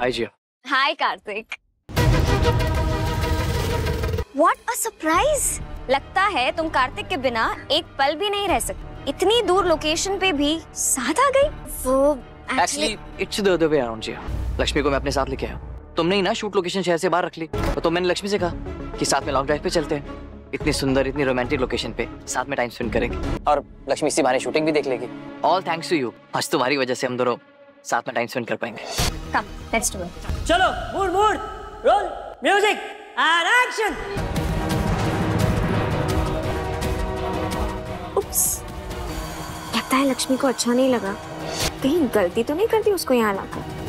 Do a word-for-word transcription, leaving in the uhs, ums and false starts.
Hi Jia. Hi Kartik. What a surprise! लगता है तुम कार्तिक के बिना एक पल भी नहीं रह सकते. इतनी दूर लोकेशन पे भी साथ आ गई. वो actually it's the other way around Jiya. Lakshmi को मैं अपने साथ लेके आया. तुमने ही ना शूट लोकेशन शहर से बाहर रख ली, तो मैंने लक्ष्मी से कहा कि साथ में लॉन्ग ड्राइव पे चलते हैं. इतनी सुंदर, इतनी रोमांटिक लोकेशन पे साथ में टाइम स्पेंड करेंगे और लक्ष्मी इसी बहाने शूटिंग भी देख लेगी. All thanks to you. आज तुम्हारी वजह से हम दोनों साथ में टाइम स्पेंड कर पाएंगे. Come let's do it. चलो mood mood roll music and action. Oops, लगता है लक्ष्मी को अच्छा नहीं लगा. कहीं गलती तो नहीं करती उसको यहाँ लाकर.